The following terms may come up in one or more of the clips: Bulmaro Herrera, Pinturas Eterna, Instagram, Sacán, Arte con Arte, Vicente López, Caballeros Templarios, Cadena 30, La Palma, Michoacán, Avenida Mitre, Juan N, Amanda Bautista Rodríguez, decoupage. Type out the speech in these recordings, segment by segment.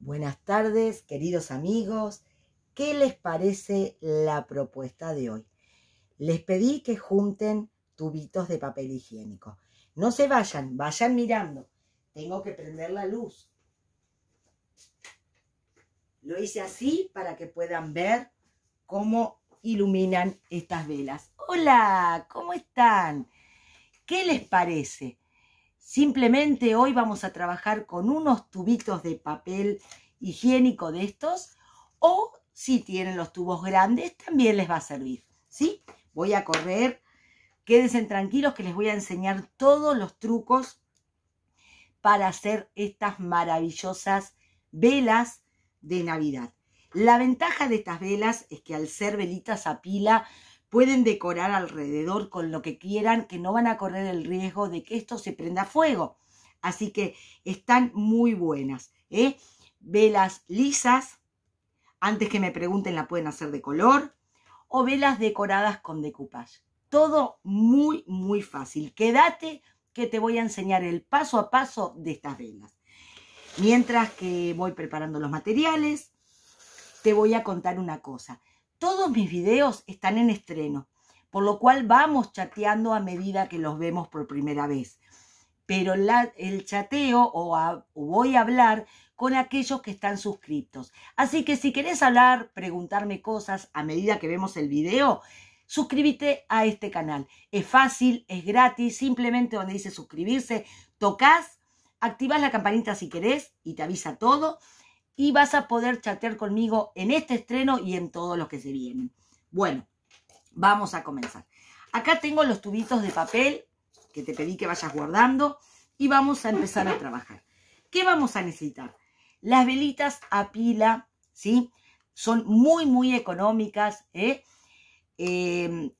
Buenas tardes, queridos amigos. ¿Qué les parece la propuesta de hoy? Les pedí que junten tubitos de papel higiénico. No se vayan, vayan mirando. Tengo que prender la luz. Lo hice así para que puedan ver cómo iluminan estas velas. ¡Hola! ¿Cómo están? ¿Qué les parece? Simplemente hoy vamos a trabajar con unos tubitos de papel higiénico de estos, o si tienen los tubos grandes también les va a servir, ¿sí? Voy a correr, quédense tranquilos que les voy a enseñar todos los trucos para hacer estas maravillosas velas de Navidad. La ventaja de estas velas es que al ser velitas a pila, pueden decorar alrededor con lo que quieran, que no van a correr el riesgo de que esto se prenda fuego. Así que están muy buenas, ¿eh? Velas lisas, antes que me pregunten la pueden hacer de color, o velas decoradas con decoupage. Todo muy, muy fácil. Quédate que te voy a enseñar el paso a paso de estas velas. Mientras que voy preparando los materiales, te voy a contar una cosa. Todos mis videos están en estreno, por lo cual vamos chateando a medida que los vemos por primera vez. Pero el chateo o voy a hablar con aquellos que están suscriptos. Así que si querés hablar, preguntarme cosas a medida que vemos el video, suscríbete a este canal. Es fácil, es gratis, simplemente donde dice suscribirse, tocas, activas la campanita si querés y te avisa todo. Y vas a poder chatear conmigo en este estreno y en todos los que se vienen. Bueno, vamos a comenzar. Acá tengo los tubitos de papel que te pedí que vayas guardando y vamos a empezar a trabajar. ¿Qué vamos a necesitar? Las velitas a pila, ¿sí? Son muy, muy económicas, ¿eh?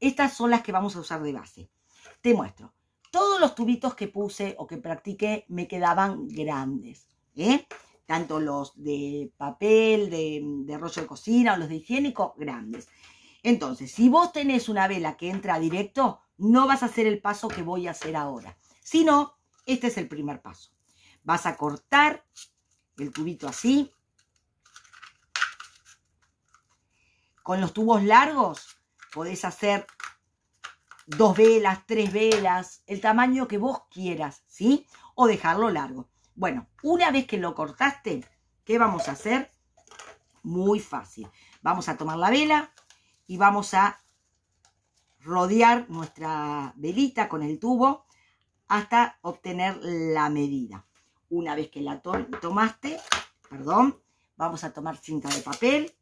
Estas son las que vamos a usar de base. Te muestro. Todos los tubitos que puse o que practiqué me quedaban grandes, ¿eh? Tanto los de papel, de rollo de cocina o los de higiénico, grandes. Entonces, si vos tenés una vela que entra directo, no vas a hacer el paso que voy a hacer ahora. Si no, este es el primer paso. Vas a cortar el tubito así. Con los tubos largos podés hacer 2 velas, 3 velas, el tamaño que vos quieras, ¿sí? O dejarlo largo. Bueno, una vez que lo cortaste, ¿qué vamos a hacer? Muy fácil. Vamos a tomar la vela y vamos a rodear nuestra velita con el tubo hasta obtener la medida. Una vez que la tomaste, vamos a tomar cinta de papel.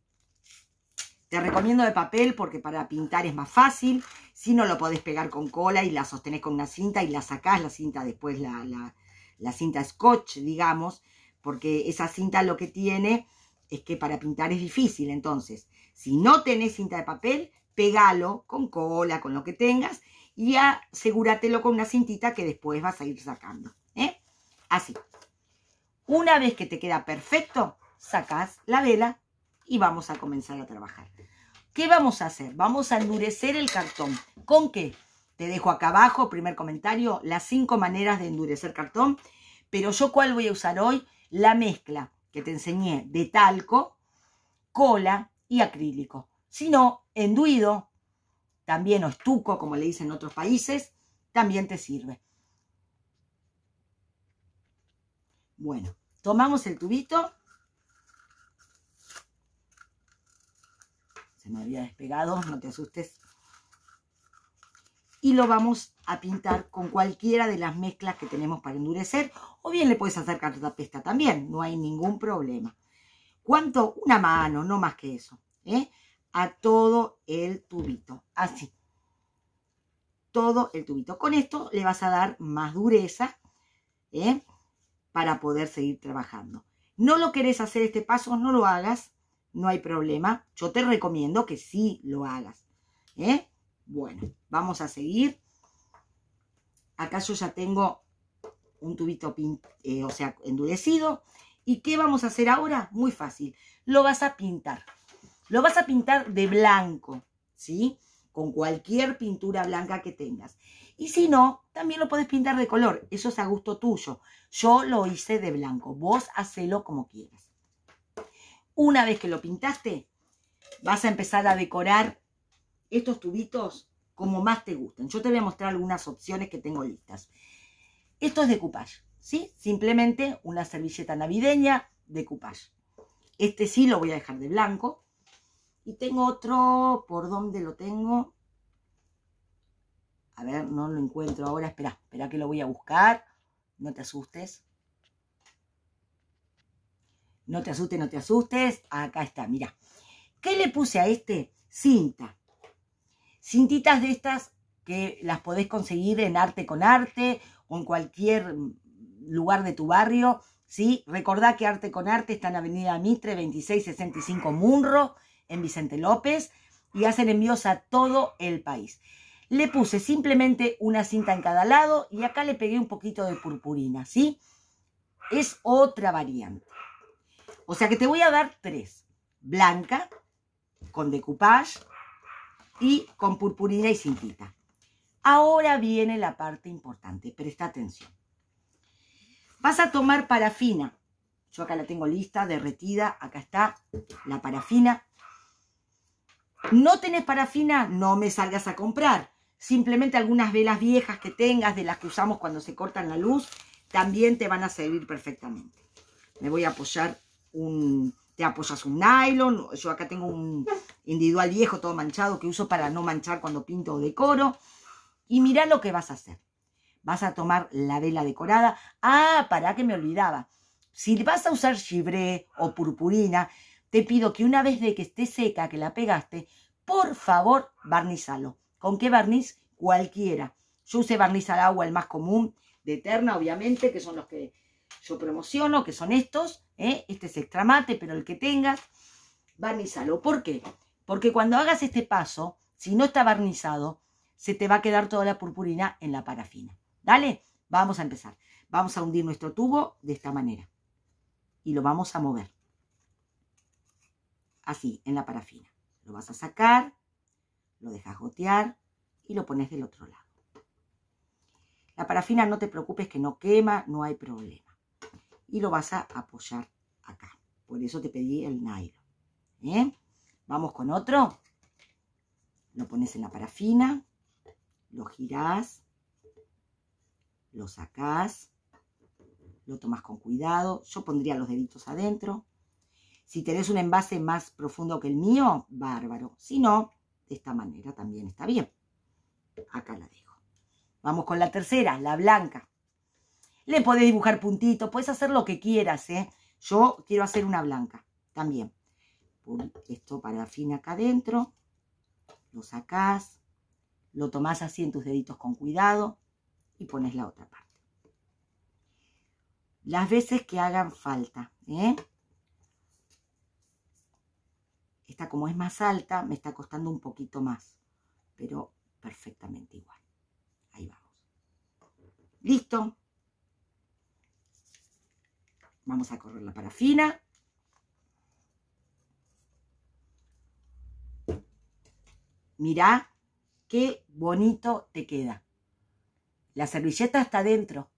Te recomiendo de papel porque para pintar es más fácil. Si no, lo podés pegar con cola y la sostenés con una cinta y la sacás la cinta después la cinta scotch, digamos, porque esa cinta lo que tiene es que para pintar es difícil. Entonces, si no tenés cinta de papel, pégalo con cola, con lo que tengas, y asegúratelo con una cintita que después vas a ir sacando, ¿eh? Así. Una vez que te queda perfecto, sacás la vela y vamos a comenzar a trabajar. ¿Qué vamos a hacer? Vamos a endurecer el cartón. ¿Con qué? Te dejo acá abajo, primer comentario, las 5 maneras de endurecer cartón. Pero yo, ¿cuál voy a usar hoy? La mezcla que te enseñé de talco, cola y acrílico. Si no, enduido, también o estuco, como le dicen en otros países, también te sirve. Bueno, tomamos el tubito. Se me había despegado, no te asustes. Y lo vamos a pintar con cualquiera de las mezclas que tenemos para endurecer. O bien le puedes hacer cartapesta también. No hay ningún problema. ¿Cuánto? Una mano, no más que eso, ¿eh? A todo el tubito. Así. Todo el tubito. Con esto le vas a dar más dureza, ¿eh? Para poder seguir trabajando. No lo querés hacer este paso, no lo hagas. No hay problema. Yo te recomiendo que sí lo hagas, ¿eh? Bueno, vamos a seguir. Acá yo ya tengo un tubito endurecido. ¿Y qué vamos a hacer ahora? Muy fácil. Lo vas a pintar. Lo vas a pintar de blanco, ¿sí? Con cualquier pintura blanca que tengas. Y si no, también lo podés pintar de color. Eso es a gusto tuyo. Yo lo hice de blanco. Vos hacelo como quieras. Una vez que lo pintaste, vas a empezar a decorar estos tubitos como más te gusten. Yo te voy a mostrar algunas opciones que tengo listas. Esto es decoupage, ¿sí? Simplemente una servilleta navideña, decoupage. Este sí lo voy a dejar de blanco. Y tengo otro, ¿por dónde lo tengo? A ver, no lo encuentro ahora. Espera, espera que lo voy a buscar. No te asustes. No te asustes, no te asustes. Acá está, mirá. ¿Qué le puse a este? Cinta. Cintitas de estas que las podés conseguir en Arte con Arte o en cualquier lugar de tu barrio, ¿sí? Recordá que Arte con Arte está en Avenida Mitre, 2665 Munro, en Vicente López, y hacen envíos a todo el país. Le puse simplemente una cinta en cada lado y acá le pegué un poquito de purpurina, ¿sí? Es otra variante. O sea que te voy a dar tres. Blanca, con decoupage, y con purpurina y cintita. Ahora viene la parte importante. Presta atención. Vas a tomar parafina. Yo acá la tengo lista, derretida. Acá está la parafina. ¿No tenés parafina? No me salgas a comprar. Simplemente algunas velas viejas que tengas, de las que usamos cuando se cortan la luz, también te van a servir perfectamente. Me voy a apoyar un... Te apoyas un nylon. Yo acá tengo un individual viejo, todo manchado, que uso para no manchar cuando pinto o decoro. Y mirá lo que vas a hacer. Vas a tomar la vela decorada. Ah, pará, que me olvidaba. Si vas a usar gibré o purpurina, te pido que una vez de que esté seca, que la pegaste, por favor, barnizalo. ¿Con qué barniz? Cualquiera. Yo usé barniz al agua, el más común, de Eterna, obviamente, que son los que yo promociono, que son estos, ¿eh? Este es extra mate, pero el que tengas, barnizalo. ¿Por qué? Porque cuando hagas este paso, si no está barnizado, se te va a quedar toda la purpurina en la parafina. ¿Dale? Vamos a empezar. Vamos a hundir nuestro tubo de esta manera. Y lo vamos a mover. Así, en la parafina. Lo vas a sacar, lo dejas gotear y lo pones del otro lado. La parafina, no te preocupes que no quema, no hay problema. Y lo vas a apoyar acá. Por eso te pedí el nylon. ¿Eh? Vamos con otro. Lo pones en la parafina. Lo girás. Lo sacás. Lo tomás con cuidado. Yo pondría los deditos adentro. Si tenés un envase más profundo que el mío, bárbaro. Si no, de esta manera también está bien. Acá la dejo. Vamos con la tercera, la blanca. Le podés dibujar puntitos, podés hacer lo que quieras, ¿eh? Yo quiero hacer una blanca también. Pon esto parafina acá adentro. Lo sacás. Lo tomás así en tus deditos con cuidado. Y pones la otra parte. Las veces que hagan falta, ¿eh? Esta, como es más alta, me está costando un poquito más. Pero perfectamente igual. Ahí vamos. Listo. Vamos a correr la parafina. Mirá qué bonito te queda. La servilleta está dentro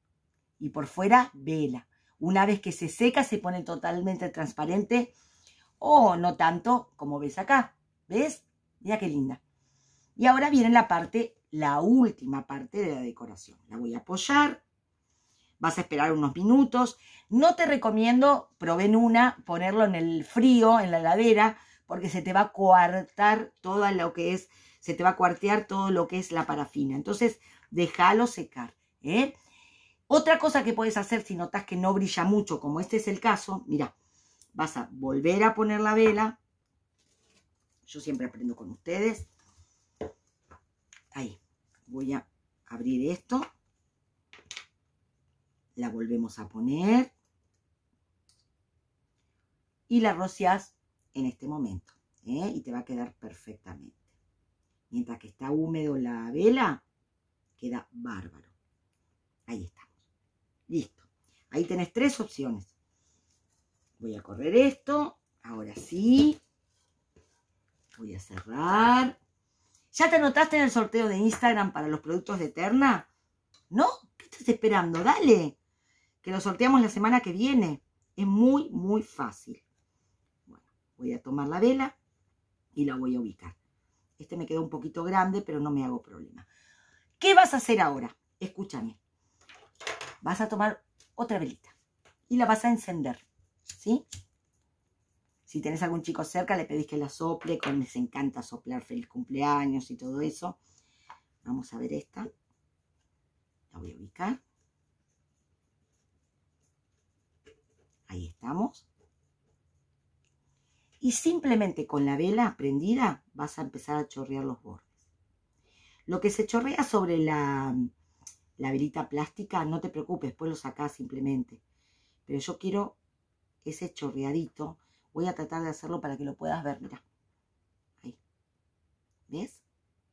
y por fuera vela. Una vez que se seca se pone totalmente transparente o no tanto como ves acá. ¿Ves? Mirá qué linda. Y ahora viene la parte, la última parte de la decoración. La voy a apoyar. Vas a esperar unos minutos. No te recomiendo, probé en una, ponerlo en el frío, en la heladera, porque se te va a coartar todo lo que es, se te va a cuartear todo lo que es la parafina. Entonces, déjalo secar, ¿eh? Otra cosa que puedes hacer si notas que no brilla mucho, como este es el caso, mirá, vas a volver a poner la vela. Yo siempre aprendo con ustedes. Ahí, voy a abrir esto. La volvemos a poner y la rociás en este momento, ¿eh? Y te va a quedar perfectamente. Mientras que está húmedo la vela, queda bárbaro. Ahí estamos. Listo. Ahí tenés tres opciones. Voy a correr esto. Ahora sí. Voy a cerrar. ¿Ya te anotaste en el sorteo de Instagram para los productos de Eterna? ¿No? ¿Qué estás esperando? Dale. Que lo sorteamos la semana que viene. Es muy, muy fácil. Bueno, Voy a tomar la vela y la voy a ubicar. Este me quedó un poquito grande, pero no me hago problema. ¿Qué vas a hacer ahora? Escúchame. Vas a tomar otra velita y la vas a encender, ¿sí? Si tenés algún chico cerca, le pedís que la sople, con les encanta soplar feliz cumpleaños y todo eso. Vamos a ver esta. La voy a ubicar. Ahí estamos. Y simplemente con la vela prendida vas a empezar a chorrear los bordes. Lo que se chorrea sobre la velita plástica, no te preocupes, después lo sacás simplemente. Pero yo quiero ese chorreadito. Voy a tratar de hacerlo para que lo puedas ver. Mira. Ahí. ¿Ves?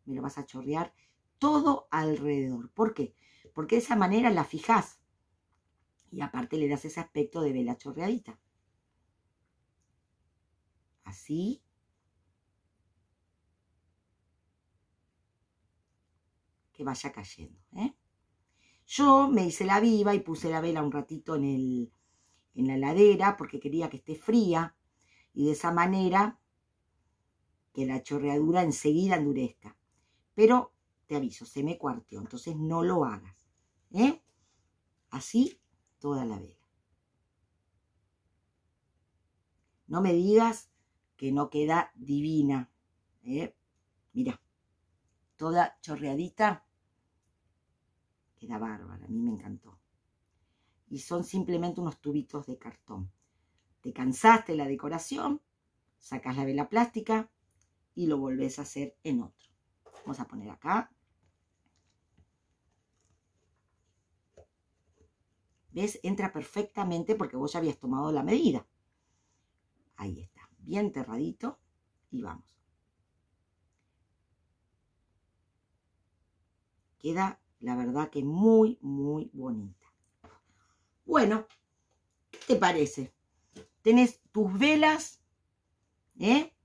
Me lo vas a chorrear todo alrededor. ¿Por qué? Porque de esa manera la fijás. Y aparte le das ese aspecto de vela chorreadita. Así. Que vaya cayendo, ¿eh? Yo me hice la viva y puse la vela un ratito en la heladera porque quería que esté fría y de esa manera que la chorreadura enseguida endurezca. Pero te aviso, se me cuarteó, entonces no lo hagas, ¿eh? Así toda la vela. No me digas que no queda divina, ¿eh? Mirá, toda chorreadita queda bárbara, a mí me encantó. Y son simplemente unos tubitos de cartón. Te cansaste la decoración, sacas la vela plástica y lo volvés a hacer en otro. Vamos a poner acá. ¿Ves? Entra perfectamente porque vos ya habías tomado la medida. Ahí está, bien cerradito y vamos. Queda, la verdad, que muy, muy bonita. Bueno, ¿qué te parece? Tenés tus velas, ¿eh?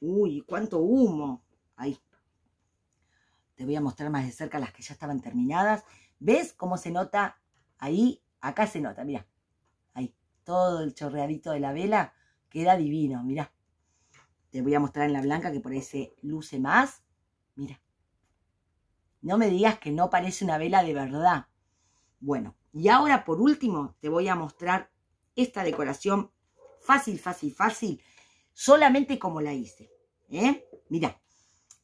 Uy, cuánto humo. Ahí. Te voy a mostrar más de cerca las que ya estaban terminadas. ¿Ves cómo se nota ahí? Acá se nota, mirá. Ahí, todo el chorreadito de la vela queda divino, mirá. Te voy a mostrar en la blanca que por ahí se luce más. Mirá. No me digas que no parece una vela de verdad. Bueno, y ahora por último te voy a mostrar esta decoración fácil, fácil, fácil, solamente como la hice, ¿eh? Mirá,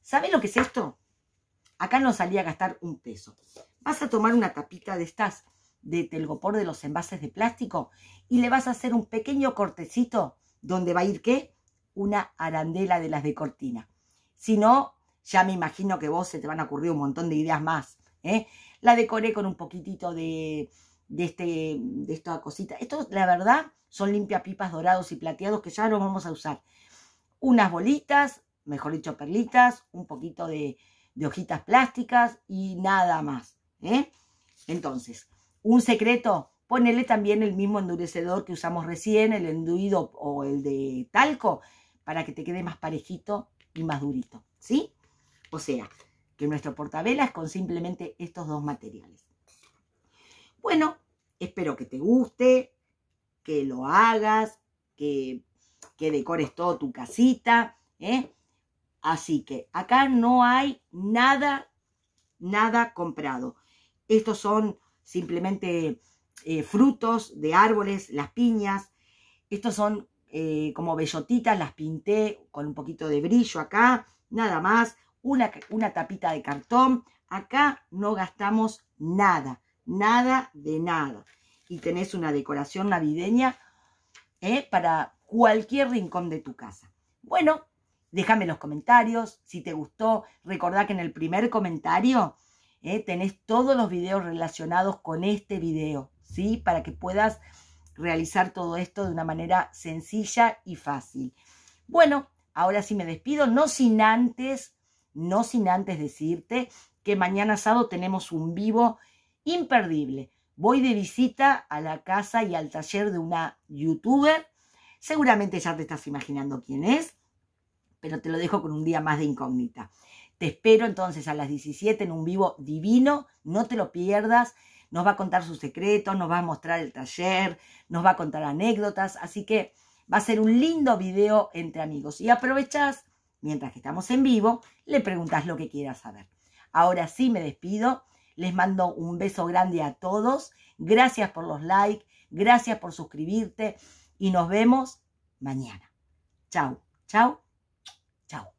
¿sabés lo que es esto? Acá no salí a gastar un peso. Vas a tomar una tapita de estas de telgopor de los envases de plástico y le vas a hacer un pequeño cortecito donde va a ir, ¿qué? Una arandela de las de cortina. Si no, ya me imagino que vos se te van a ocurrir un montón de ideas más, ¿eh? La decoré con un poquitito de esta cosita. Estos, la verdad, son limpiapipas dorados y plateados que ya los vamos a usar. Unas bolitas, mejor dicho perlitas, un poquito de hojitas plásticas y nada más, ¿eh? Entonces, un secreto, ponele también el mismo endurecedor que usamos recién, el enduido o el de talco, para que te quede más parejito y más durito, ¿sí? O sea, que nuestro portavelas con simplemente estos dos materiales. Bueno, espero que te guste, que lo hagas, que decores toda tu casita, ¿eh? Así que acá no hay nada, nada comprado. Estos son simplemente frutos de árboles, las piñas. Estos son como bellotitas, las pinté con un poquito de brillo acá, nada más. Una tapita de cartón. Acá no gastamos nada, nada de nada. Y tenés una decoración navideña, para cualquier rincón de tu casa. Bueno, déjame en los comentarios si te gustó. Recordá que en el primer comentario tenés todos los videos relacionados con este video, ¿sí? Para que puedas realizar todo esto de una manera sencilla y fácil. Bueno, ahora sí me despido, no sin antes decirte que mañana sábado tenemos un vivo imperdible. Voy de visita a la casa y al taller de una youtuber. Seguramente ya te estás imaginando quién es, pero te lo dejo con un día más de incógnita. Te espero entonces a las 17 en un vivo divino. No te lo pierdas. nos va a contar sus secretos, nos va a mostrar el taller, nos va a contar anécdotas, así que va a ser un lindo video entre amigos. Y aprovechás, mientras que estamos en vivo, le preguntás lo que quieras saber. Ahora sí me despido, les mando un beso grande a todos, gracias por los likes, gracias por suscribirte y nos vemos mañana. Chau, chau, chau.